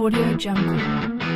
AudioJungle.